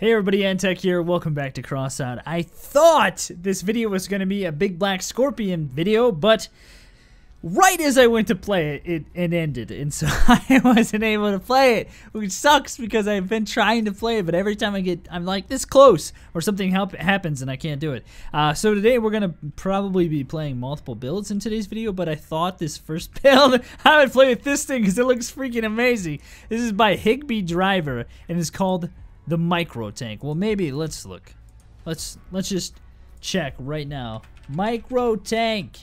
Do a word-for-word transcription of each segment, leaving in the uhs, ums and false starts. Hey everybody, Entak here. Welcome back to Crossout. I thought this video was going to be a big black scorpion video, but right as I went to play it, it, it ended, and so I wasn't able to play it, which sucks because I've been trying to play it, but every time I get, I'm like this close, or something happens and I can't do it. Uh, so today we're going to probably be playing multiple builds in today's video, but I thought this first build, I would play with this thing because it looks freaking amazing. This is by Higby Driver, and it's called the micro tank. Well, maybe let's look. Let's let's just check right now. Micro tank.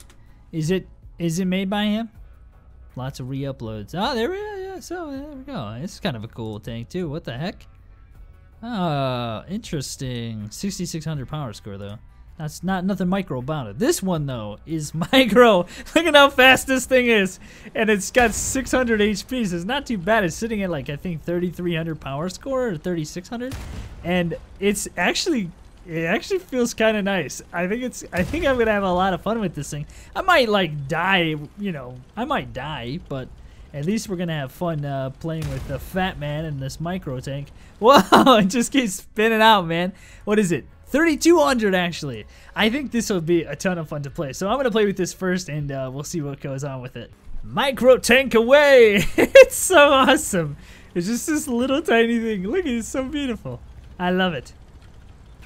Is it is it made by him? Lots of re-uploads. Oh, there we go. Yeah, so there we go. This is kind of a cool tank too. What the heck? Oh, interesting. sixty-six hundred power score though. That's not nothing micro about it. This one though is micro. Look at how fast this thing is, and it's got six hundred H P. So it's not too bad. It's sitting at like I think thirty-three hundred power score or thirty-six hundred, and it's actually it actually feels kind of nice. I think it's I think I'm gonna have a lot of fun with this thing. I might like die, you know, I might die, but at least we're gonna have fun uh, playing with the Fat Man and this micro tank. Whoa! It just keeps spinning out, man. What is it? thirty-two hundred actually. I think this will be a ton of fun to play. So I'm gonna play with this first, and uh, we'll see what goes on with it. Micro tank away! It's so awesome. It's just this little tiny thing. Look at it, it's so beautiful. I love it.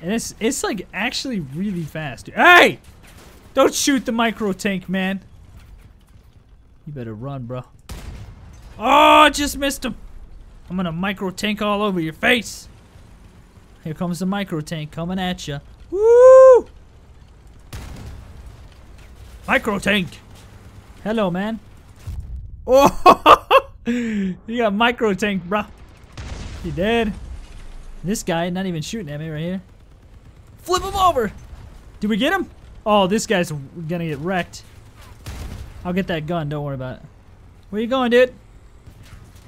And it's it's like actually really fast. Hey! Don't shoot the micro tank, man. You better run, bro. Oh, I just missed him. I'm gonna micro tank all over your face. Here comes the micro tank coming at you. Woo! Micro tank. Hello, man. Oh, you got micro tank, bruh. He dead. This guy not even shooting at me right here. Flip him over. Did we get him? Oh, this guy's gonna get wrecked. I'll get that gun. Don't worry about it. Where you going, dude?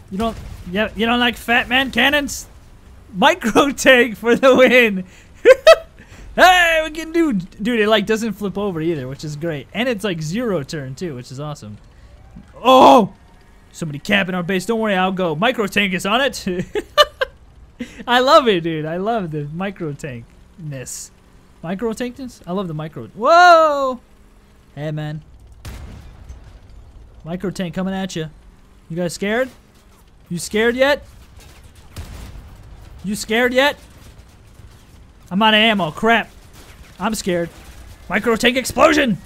You don't. Yeah, you don't like Fat Man cannons? Micro tank for the win. Hey, we can do, dude. It like doesn't flip over either, which is great, and it's like zero turn too, which is awesome. Oh, somebody capping our base. Don't worry, I'll go. Micro tank is on it. I love it, dude. I love the micro tankness. Micro tankness. I love the micro. Whoa. Hey, man. Micro tank coming at you. You guys scared? You scared yet? You scared yet? I'm out of ammo. Crap. I'm scared. Micro tank explosion!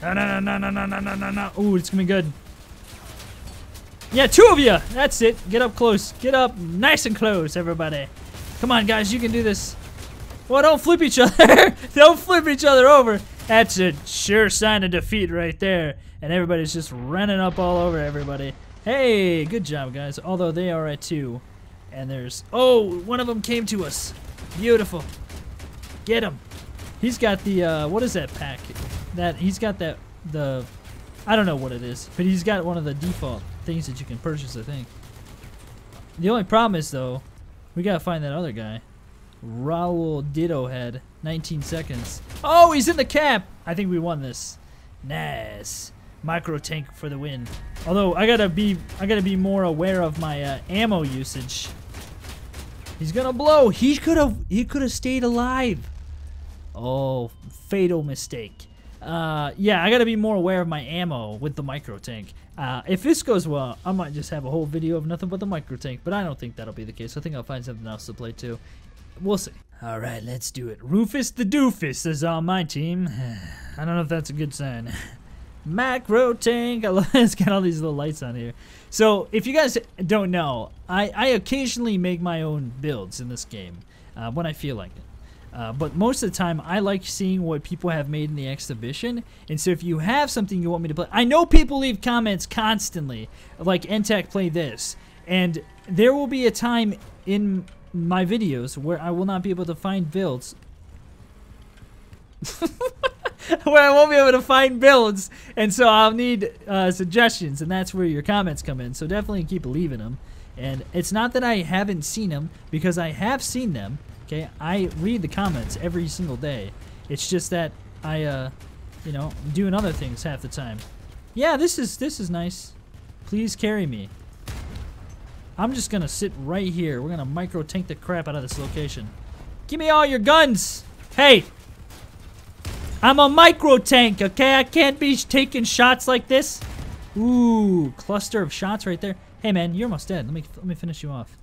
No, no, no, no, no, no, no, no, no. Ooh, it's gonna be good. Yeah, two of you! That's it. Get up close. Get up nice and close, everybody. Come on, guys. You can do this. Well, don't flip each other. Don't flip each other over. That's a sure sign of defeat right there. And everybody's just running up all over everybody. Hey, good job, guys. Although they are at two. And there's, oh, one of them came to us. Beautiful. Get him. He's got the, uh, what is that pack? That, he's got that, the, I don't know what it is. But he's got one of the default things that you can purchase, I think. The only problem is, though, we gotta find that other guy. Raul Ditto Head, nineteen seconds. Oh, he's in the cap. I think we won this. Nice. Micro tank for the win. Although, I gotta be, I gotta be more aware of my uh, ammo usage. He's gonna blow. He could have he could have stayed alive. Oh, fatal mistake. Uh, yeah, I gotta be more aware of my ammo with the micro tank. Uh, if this goes well, I might just have a whole video of nothing but the micro tank, but I don't think that'll be the case. I think I'll find something else to play too. We'll see. All right, let's do it. Rufus the Doofus is on my team. I don't know if that's a good sign. Macro tank. I love it's got all these little lights on here. So if you guys don't know, I, I occasionally make my own builds in this game uh, when I feel like it. Uh, but most of the time, I like seeing what people have made in the exhibition. And so if you have something you want me to play, I know people leave comments constantly like Entak play this. And there will be a time in my videos where I will not be able to find builds. Where I won't be able to find builds, and so I'll need uh, suggestions, and that's where your comments come in. So definitely keep leaving them, and it's not that I haven't seen them, because I have seen them. Okay, I read the comments every single day. It's just that I, uh, you know, I'm doing other things half the time. Yeah, this is this is nice. Please carry me. I'm just gonna sit right here. We're gonna micro tank the crap out of this location. Give me all your guns! Hey! I'm a micro tank, okay? I can't be taking shots like this. Ooh, cluster of shots right there. Hey man, you're almost dead. Let me let me finish you off.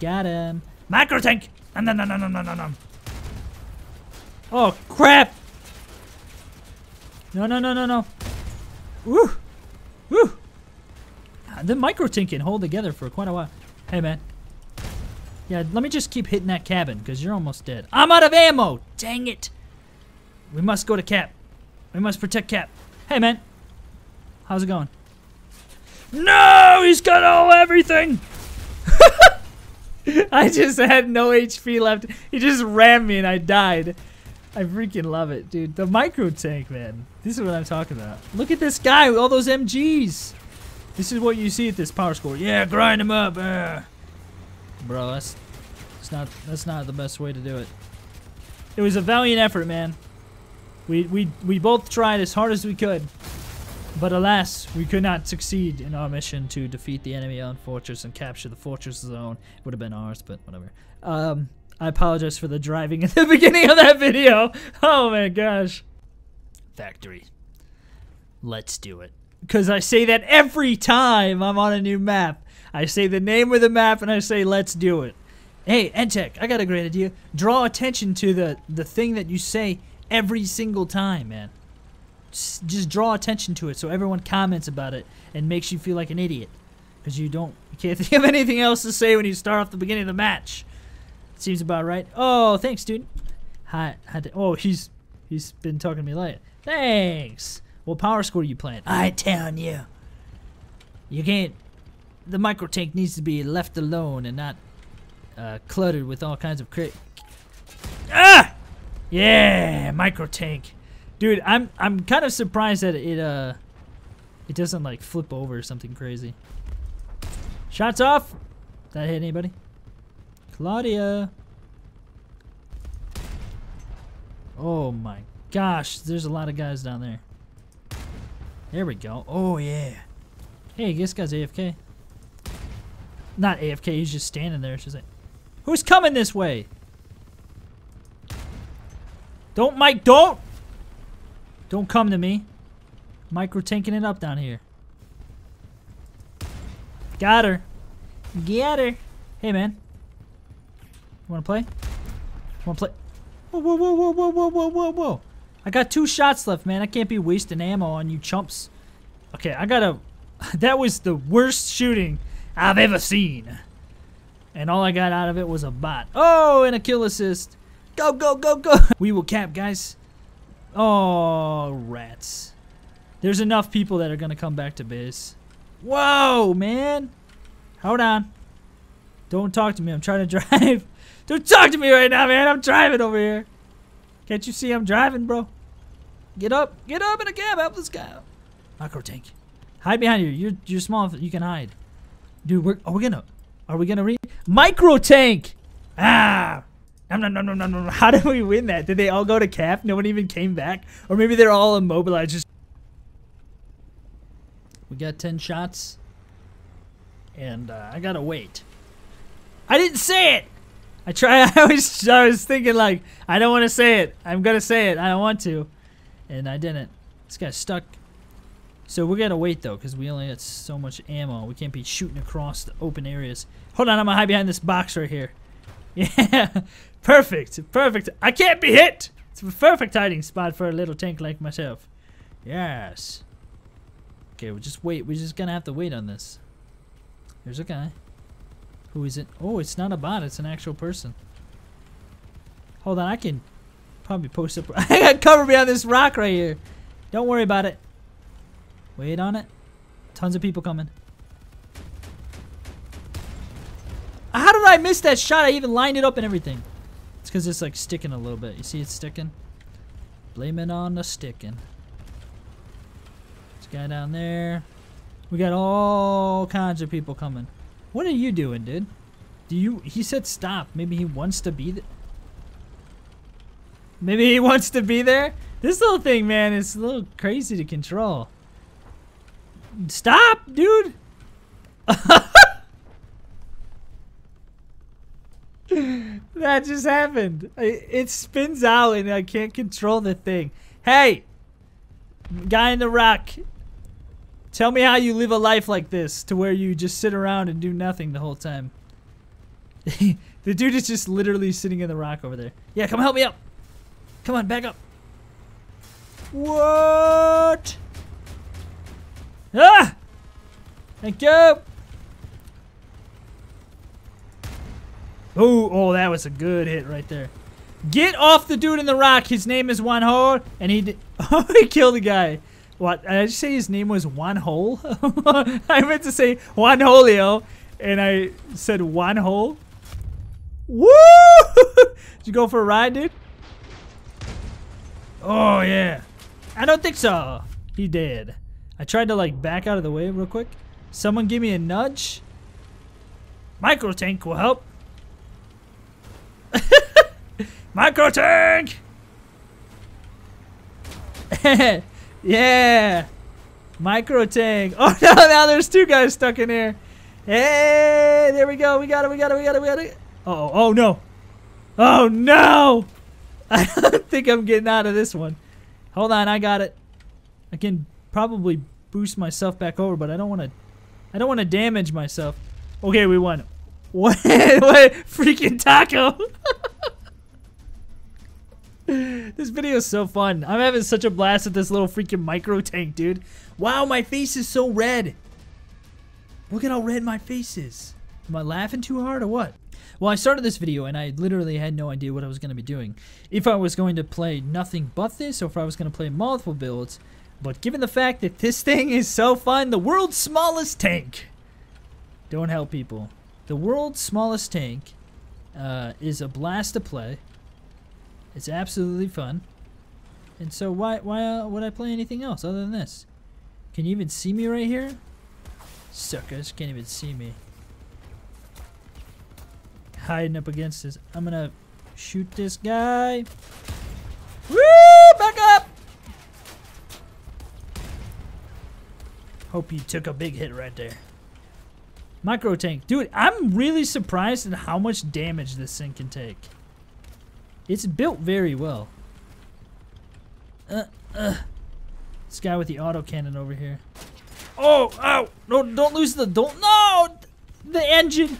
Got him. Micro tank! Nom, nom, nom, nom, nom, nom. Oh crap! No no no no no. Woo! Woo! The micro tank can hold together for quite a while. Hey man. Yeah, let me just keep hitting that cabin, because you're almost dead. I'm out of ammo! Dang it! We must go to Cap. We must protect Cap. Hey man. How's it going? No! He's got all everything! I just had no H P left. He just rammed me and I died. I freaking love it, dude. The micro tank, man. This is what I'm talking about. Look at this guy with all those M Gs. This is what you see at this power score. Yeah, grind him up. Uh. Bro, that's, that's not that's not the best way to do it. It was a valiant effort, man. We we we both tried as hard as we could. But alas, we could not succeed in our mission to defeat the enemy-owned fortress and capture the fortress zone. It would have been ours, but whatever. Um, I apologize for the driving at the beginning of that video. Oh my gosh. Factory. Let's do it. Because I say that every time I'm on a new map. I say the name of the map and I say, let's do it. Hey, Entak, I got a great idea. Draw attention to the, the thing that you say every single time, man. Just draw attention to it so everyone comments about it and makes you feel like an idiot. Because you don't, you can't think of anything else to say when you start off the beginning of the match. Seems about right. Oh, thanks, dude. Hi. hi oh, he's he's been talking to me later. Thanks. What power score are you playing? I tell you. You can't. The micro tank needs to be left alone and not uh, cluttered with all kinds of crap. Ah! Yeah, micro tank. Dude, I'm I'm kind of surprised that it uh it doesn't like flip over or something crazy. Shots off! Did I hit anybody? Claudia. Oh my gosh, there's a lot of guys down there. There we go. Oh yeah. Hey, this guy's A F K. Not A F K, he's just standing there. It's just like, who's coming this way? Don't Mike, don't! Don't come to me. Micro tanking it up down here. Got her. Get her. Hey, man. Wanna play? Wanna play? Whoa, whoa, whoa, whoa, whoa, whoa, whoa, whoa, whoa. I got two shots left, man. I can't be wasting ammo on you chumps. Okay, I gotta... That was the worst shooting I've ever seen. And all I got out of it was a bot. Oh, and a kill assist. Go, go, go, go. We will cap, guys. Oh, rats. There's enough people that are going to come back to base. Whoa, man. Hold on. Don't talk to me. I'm trying to drive. Don't talk to me right now, man. I'm driving over here. Can't you see I'm driving, bro? Get up. Get up in a cab. Help this guy out. Micro tank. Hide behind you. You're, you're small. You can hide. Dude, we're, are we going to... Are we going to read? Micro tank. Ah. No, no, no, no, no. How did we win that? Did they all go to cap? No one even came back? Or maybe they're all immobilized. Just we got ten shots. And uh, I gotta wait. I didn't say it! I try. I was, I was thinking like, I don't want to say it. I'm gonna say it. I don't want to. And I didn't. This guy's stuck. So we gotta wait though, because we only got so much ammo. We can't be shooting across the open areas. Hold on, I'm gonna hide behind this box right here. Yeah, perfect, perfect. I can't be hit. It's a perfect hiding spot for a little tank like myself. Yes. Okay, we'll just wait. We're just gonna have to wait on this. There's a guy. Who is it? Oh, it's not a bot. It's an actual person. Hold on, I can probably post up. I got cover behind this rock right here. Don't worry about it. Wait on it. Tons of people coming. How did I miss that shot? I even lined it up and everything. It's because it's like sticking a little bit. You see it's sticking? Blame it on the sticking. This guy down there. We got all kinds of people coming. What are you doing, dude? Do you... He said stop. Maybe he wants to be there. Maybe he wants to be there? This little thing, man, is a little crazy to control. Stop, dude! That just happened. It, it spins out and I can't control the thing. Hey! Guy in the rock. Tell me how you live a life like this to where you just sit around and do nothing the whole time. The dude is just literally sitting in the rock over there. Yeah, come help me up. Come on, back up. What? Ah! Thank you. Oh, oh, that was a good hit right there. Get off the dude in the rock. His name is One Hole, and he did oh, he killed the guy. What? Did I just say his name was One Hole? I meant to say Juan Holio, and I said One Hole. Woo! Did you go for a ride, dude? Oh yeah. I don't think so. He did. I tried to like back out of the way real quick. Someone give me a nudge. Micro tank will help. Micro tank. Yeah, micro tank. Oh no, now there's two guys stuck in here. Hey, there we go. We got it. We got it. We got it. We got it. Uh oh, oh no. Oh no. I don't think I'm getting out of this one. Hold on, I got it. I can probably boost myself back over, but I don't want to. I don't want to damage myself. Okay, we won. What? What? Freaking taco. This video is so fun. I'm having such a blast at this little freaking micro tank, dude. Wow, my face is so red. Look at how red my face is. Am I laughing too hard or what? Well, I started this video and I literally had no idea what I was going to be doing. If I was going to play nothing but this, or if I was going to play multiple builds. But given the fact that this thing is so fun, the world's smallest tank. Don't help people. The world's smallest tank uh, is a blast to play. It's absolutely fun. And so why why uh, would I play anything else other than this? Can you even see me right here? Suckers can't even see me. Hiding up against this. I'm gonna shoot this guy. Woo! Back up! Hope you took a big hit right there. Micro tank. Dude, I'm really surprised at how much damage this thing can take. It's built very well. Uh, uh. This guy with the autocannon over here. Oh, ow! No, don't lose the don't. No, the engine.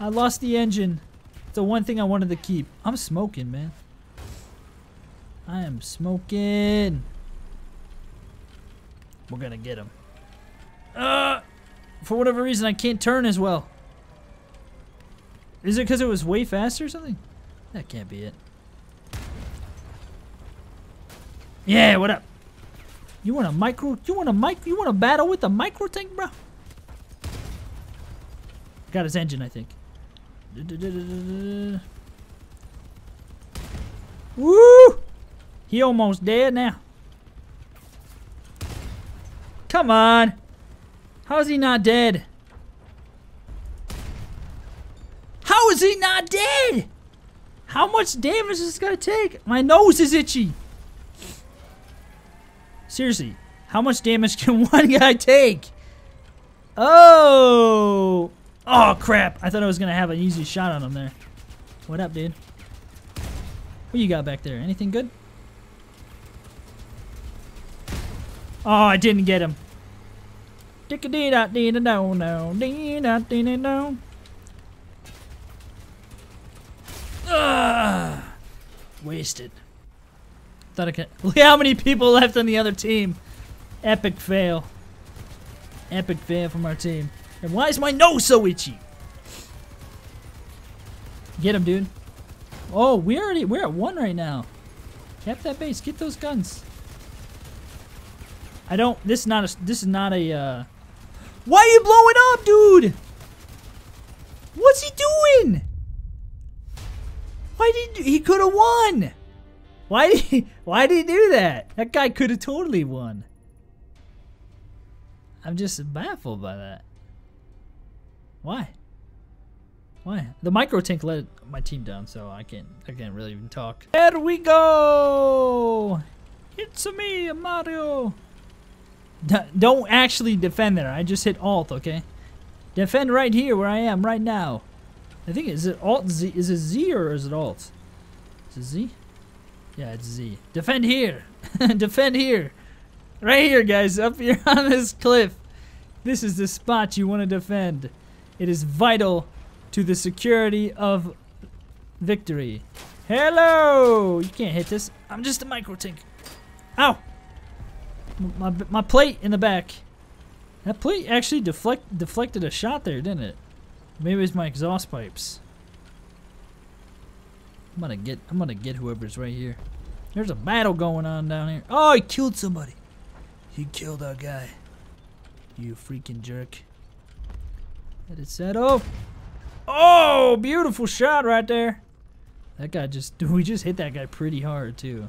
I lost the engine. It's the one thing I wanted to keep. I'm smoking, man. I am smoking. We're gonna get him. Uh, for whatever reason, I can't turn as well. Is it because it was way faster or something? That can't be it. Yeah, what up? You want a micro? You want a mic? You want a battle with a micro tank, bro? Got his engine, I think. Du -du -du -du -du -du. Woo! He almost dead now. Come on! How is he not dead? How is he not dead? How much damage is this gonna take? My nose is itchy. Seriously, how much damage can one guy take? Oh, oh crap! I thought I was gonna have an easy shot on him there. What up, dude? What you got back there? Anything good? Oh, I didn't get him. Dicka-dee-da-dee-da-do-no-dee-da-dee-da-do. Ugh. Wasted. Thought I could. Look how many people left on the other team. Epic fail. Epic fail from our team. And why is my nose so itchy? Get him, dude. Oh, we already we're at one right now. Cap that base. Get those guns. I don't. This is not a. This is not a. Uh... Why are you blowing up, dude? What's he doing? Why did he, he could have won? Why did he, why did he do that? That guy could have totally won. I'm just baffled by that. Why? Why? The micro tank let my team down, so I can't I can't really even talk. There we go. It's me, Mario. D don't actually defend there. I just hit alt, okay? Defend right here where I am right now. I think, is it Alt Z? Is it Z or is it Alt? Is it Z? Yeah, it's Z. Defend here! Defend here! Right here, guys, up here on this cliff. This is the spot you want to defend. It is vital to the security of victory. Hello! You can't hit this. I'm just a micro tank. Ow! My, my plate in the back. That plate actually deflect, deflected a shot there, didn't it? Maybe it's my exhaust pipes. I'm gonna get I'm gonna get whoever's right here. There's a battle going on down here. Oh, he killed somebody. He killed our guy. You freaking jerk. Let it settle. Oh, beautiful shot right there. That guy just we just hit that guy pretty hard too.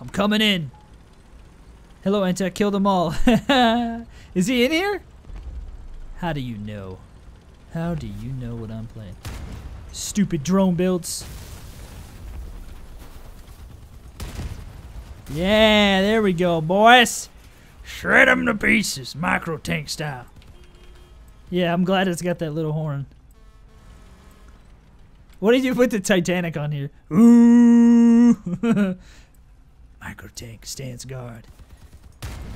I'm coming in. Hello, Entak, killed them all. Is he in here? How do you know? How do you know what I'm playing? Stupid drone builds. Yeah, there we go, boys. Shred them to pieces, micro tank style. Yeah, I'm glad it's got that little horn. What did you put the Titanic on here? Ooh. Micro tank stands guard,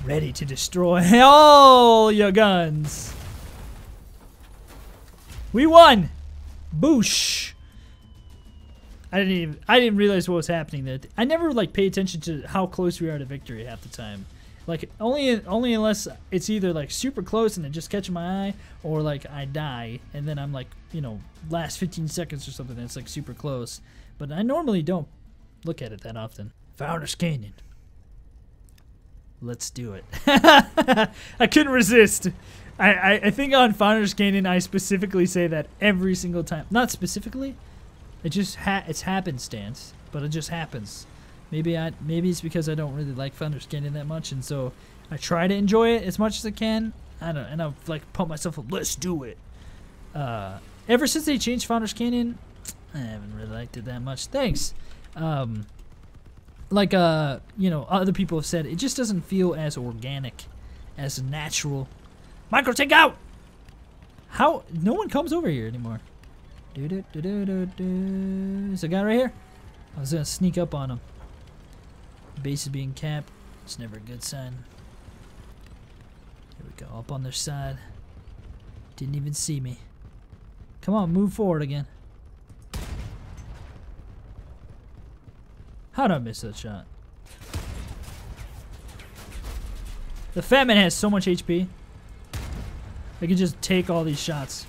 ready to destroy all your guns. We won! Boosh! I didn't even, I didn't realize what was happening there. I never like pay attention to how close we are to victory half the time. Like only only unless it's either like super close and it just catches my eye, or like I die and then I'm like, you know, last fifteen seconds or something and it's like super close. But I normally don't look at it that often. Founders Canyon. Let's do it. I couldn't resist. I, I think on Founders Canyon I specifically say that every single time. Not specifically, it just ha it's happenstance, but it just happens. Maybe I maybe it's because I don't really like Founders Canyon that much, and so I try to enjoy it as much as I can. I don't know, and I'll like pump myself up. Let's do it. Uh, ever since they changed Founders Canyon, I haven't really liked it that much. Thanks. Um, like uh, you know, other people have said, it just doesn't feel as organic, as natural. Micro tank out! How? No one comes over here anymore. Do do do do do do. There's a guy right here. I was gonna sneak up on him. Base is being capped. It's never a good sign. Here we go. Up on their side. Didn't even see me. Come on, move forward again. How'd I miss that shot? The Fat Man has so much H P. I can just take all these shots.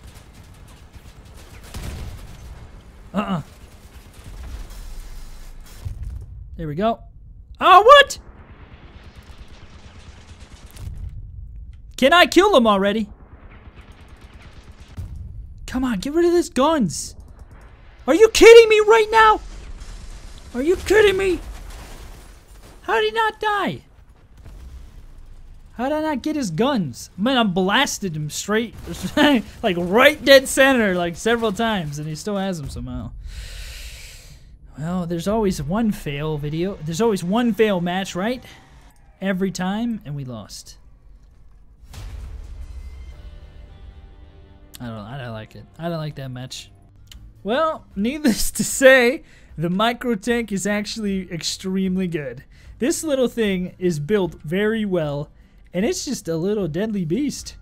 Uh-uh. There we go. Oh, what? Can I kill them already? Come on, get rid of these guns. Are you kidding me right now? Are you kidding me? How did he not die? How did I not get his guns? Man, I blasted him straight, like right dead center, like several times, and he still has them somehow. Well, there's always one fail video. There's always one fail match, right? Every time, and we lost. I don't, I don't like it. I don't like that match. Well, needless to say, the micro tank is actually extremely good. This little thing is built very well. And it's just a little deadly beast.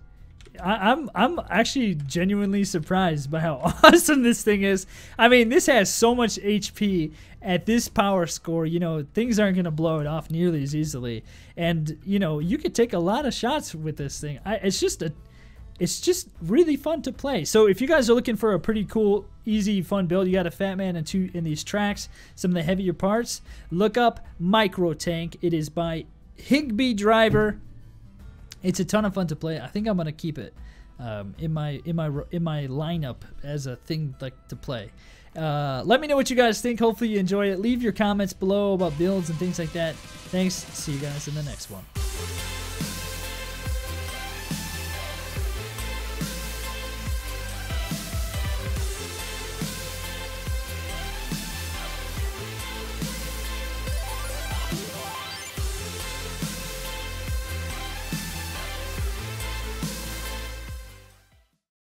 I, I'm I'm actually genuinely surprised by how awesome this thing is. I mean, this has so much H P at this power score. You know, things aren't gonna blow it off nearly as easily. And you know, you could take a lot of shots with this thing. I, it's just a, it's just really fun to play. So if you guys are looking for a pretty cool, easy, fun build, you got a Fat Man and two in these tracks. Some of the heavier parts. Look up Micro Tank. It is by Higby Driver. It's a ton of fun to play. I think I'm gonna keep it um, in my in my in my lineup as a thing like to play. Uh, let me know what you guys think. Hopefully you enjoy it. Leave your comments below about builds and things like that. Thanks. See you guys in the next one.